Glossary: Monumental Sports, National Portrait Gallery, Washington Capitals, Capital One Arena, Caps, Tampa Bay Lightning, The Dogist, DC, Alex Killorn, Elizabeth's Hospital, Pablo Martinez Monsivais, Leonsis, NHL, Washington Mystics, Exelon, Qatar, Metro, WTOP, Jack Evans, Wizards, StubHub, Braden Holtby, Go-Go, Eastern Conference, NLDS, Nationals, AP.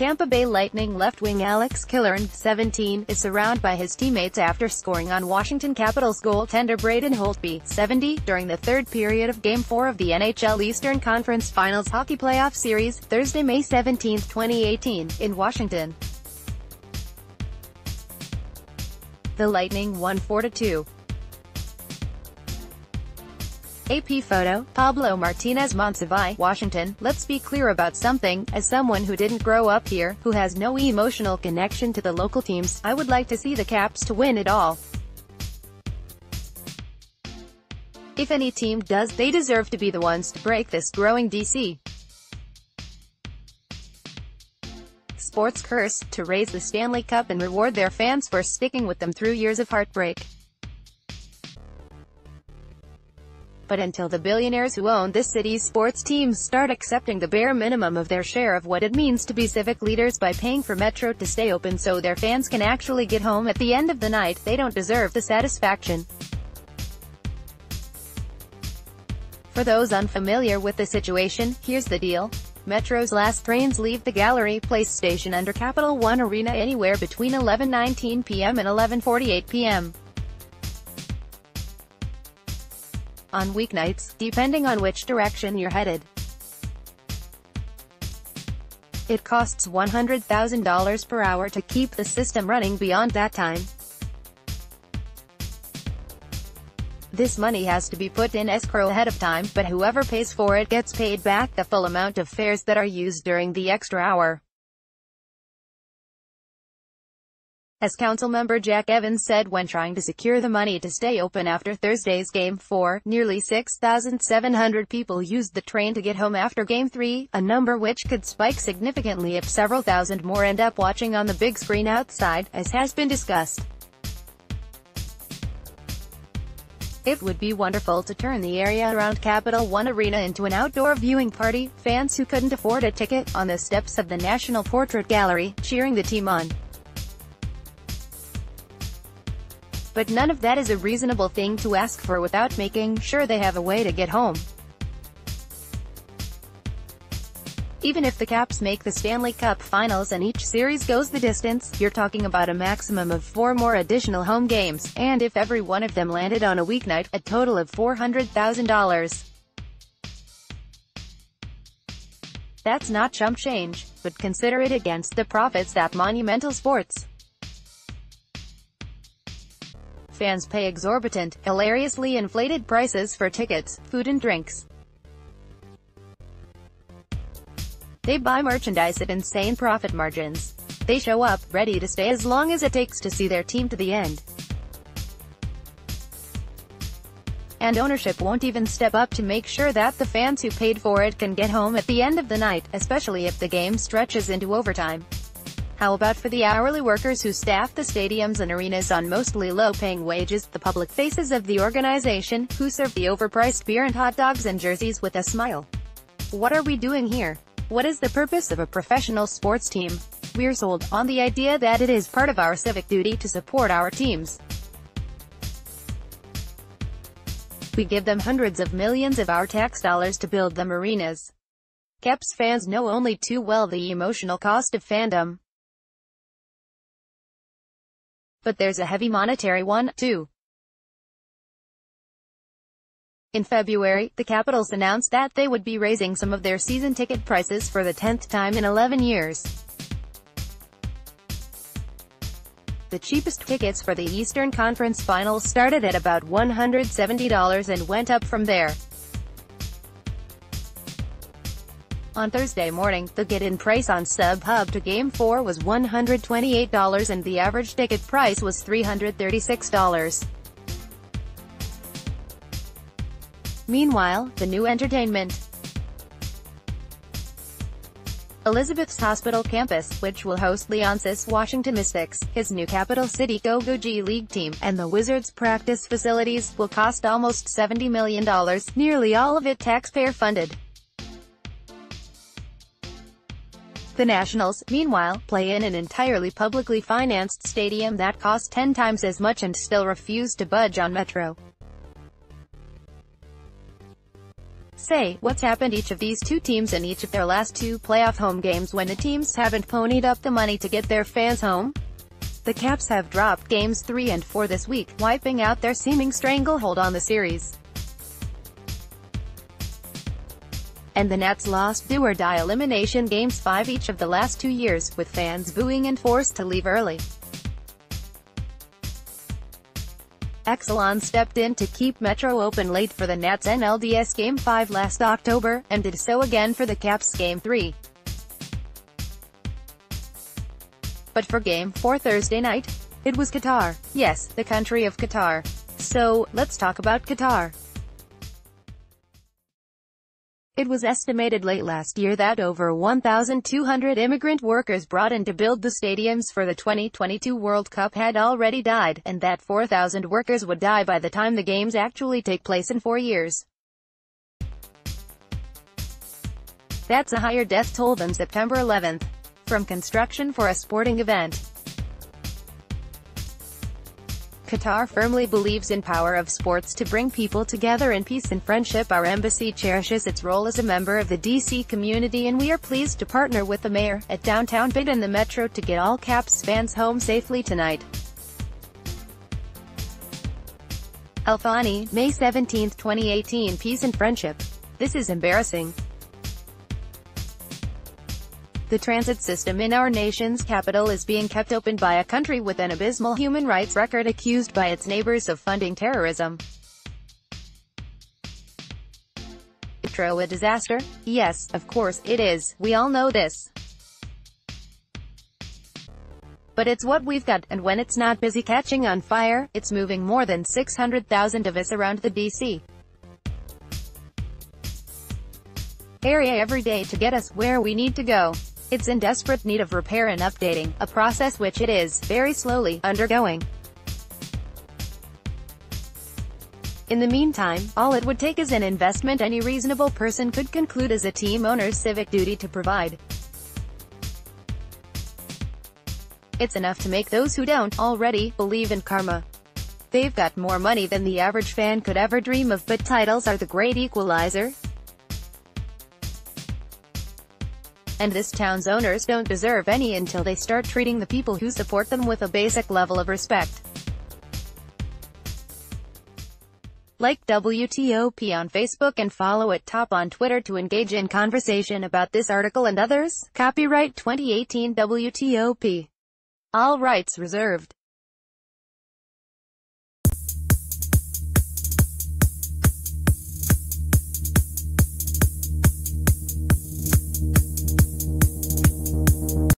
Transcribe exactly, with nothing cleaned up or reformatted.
Tampa Bay Lightning left wing Alex Killorn, seventeen, is surrounded by his teammates after scoring on Washington Capitals goaltender Braden Holtby, seventy, during the third period of Game four of the N H L Eastern Conference Finals Hockey Playoff Series, Thursday, May seventeenth twenty eighteen, in Washington. The Lightning won four to two. A P photo, Pablo Martinez Monsivais, Washington. Let's be clear about something, as someone who didn't grow up here, who has no emotional connection to the local teams, I would like to see the Caps to win it all. If any team does, they deserve to be the ones to break this growing D C sports curse, to raise the Stanley Cup and reward their fans for sticking with them through years of heartbreak. But until the billionaires who own this city's sports teams start accepting the bare minimum of their share of what it means to be civic leaders by paying for Metro to stay open so their fans can actually get home at the end of the night, they don't deserve the satisfaction. For those unfamiliar with the situation, here's the deal. Metro's last trains leave the Gallery Place station under Capital One Arena anywhere between eleven nineteen p m and eleven forty-eight p m on weeknights, depending on which direction you're headed. It costs one hundred thousand dollars per hour to keep the system running beyond that time. This money has to be put in escrow ahead of time, but whoever pays for it gets paid back the full amount of fares that are used during the extra hour. As Councilmember Jack Evans said when trying to secure the money to stay open after Thursday's Game four, nearly six thousand seven hundred people used the train to get home after Game three, a number which could spike significantly if several thousand more end up watching on the big screen outside, as has been discussed. It would be wonderful to turn the area around Capital One Arena into an outdoor viewing party, fans who couldn't afford a ticket, on the steps of the National Portrait Gallery, cheering the team on. But none of that is a reasonable thing to ask for without making sure they have a way to get home. Even if the Caps make the Stanley Cup Finals and each series goes the distance, you're talking about a maximum of four more additional home games, and if every one of them landed on a weeknight, a total of four hundred thousand dollars. That's not chump change, but consider it against the profits that Monumental Sports fans pay exorbitant, hilariously inflated prices for tickets, food and drinks. They buy merchandise at insane profit margins. They show up, ready to stay as long as it takes to see their team to the end. And ownership won't even step up to make sure that the fans who paid for it can get home at the end of the night, especially if the game stretches into overtime. How about for the hourly workers who staff the stadiums and arenas on mostly low-paying wages, the public faces of the organization, who serve the overpriced beer and hot dogs and jerseys with a smile? What are we doing here? What is the purpose of a professional sports team? We're sold on the idea that it is part of our civic duty to support our teams. We give them hundreds of millions of our tax dollars to build them arenas. Caps fans know only too well the emotional cost of fandom. But there's a heavy monetary one, too. In February, the Capitals announced that they would be raising some of their season ticket prices for the tenth time in eleven years. The cheapest tickets for the Eastern Conference Finals started at about one hundred seventy dollars and went up from there. On Thursday morning, the get-in price on StubHub to Game four was one hundred twenty-eight dollars and the average ticket price was three hundred thirty-six dollars. Meanwhile, the new entertainment Elizabeth's Hospital campus, which will host Leonsis, Washington Mystics, his new Capital City Go-Go G League team, and the Wizards' practice facilities, will cost almost seventy million dollars, nearly all of it taxpayer-funded. The Nationals, meanwhile, play in an entirely publicly financed stadium that costs ten times as much and still refuse to budge on Metro. say, what's happened each of these two teams in each of their last two playoff home games when the teams haven't ponied up the money to get their fans home? The Caps have dropped games three and four this week, wiping out their seeming stranglehold on the series. And the Nats lost do-or-die elimination games five each of the last two years, with fans booing and forced to leave early. Exelon stepped in to keep Metro open late for the Nats' N L D S Game five last October, and did so again for the Caps' Game three. But for Game four Thursday night, it was Qatar. Yes, the country of Qatar. So, let's talk about Qatar. It was estimated late last year that over one thousand two hundred immigrant workers brought in to build the stadiums for the twenty twenty-two World Cup had already died, and that four thousand workers would die by the time the games actually take place in four years. That's a higher death toll than September eleventh, from construction for a sporting event. Qatar firmly believes in power of sports to bring people together in peace and friendship. Our embassy cherishes its role as a member of the D C community, and we are pleased to partner with the mayor at downtown Bid and the Metro to get all Caps fans home safely tonight. Alfani, May seventeenth twenty eighteen. Peace and friendship. This is embarrassing. The transit system in our nation's capital is being kept open by a country with an abysmal human rights record, accused by its neighbors of funding terrorism. Metro a disaster? Yes, of course, it is, we all know this. But it's what we've got, and when it's not busy catching on fire, it's moving more than six hundred thousand of us around the D C area every day to get us where we need to go. It's in desperate need of repair and updating, a process which it is, very slowly, undergoing. In the meantime, all it would take is an investment any reasonable person could conclude as a team owner's civic duty to provide. It's enough to make those who don't already believe in karma. They've got more money than the average fan could ever dream of, but titles are the great equalizer. And this town's owners don't deserve any until they start treating the people who support them with a basic level of respect. Like W T O P on Facebook and follow at Top on Twitter to engage in conversation about this article and others. Copyright twenty eighteen W T O P. All rights reserved.